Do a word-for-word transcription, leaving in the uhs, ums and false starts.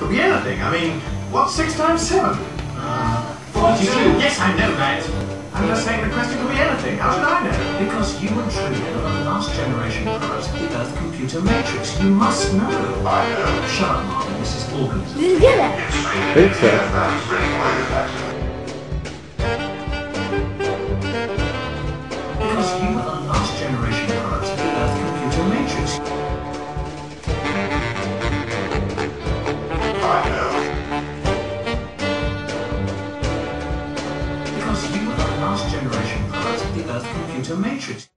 Could be anything. I mean, what's six times seven? Uh, Forty-two. Yes, I know that. I'm just saying the question could be anything. How should I know? Because you and Trudy are the last generation products of the Earth Computer Matrix. You must know. I know. Shut up, Marvin. This is organism. Did you get it? I think so. Because you are the last generation products of the Earth Computer Matrix. I know. Because you are the last generation products of the Earth Computer Matrix.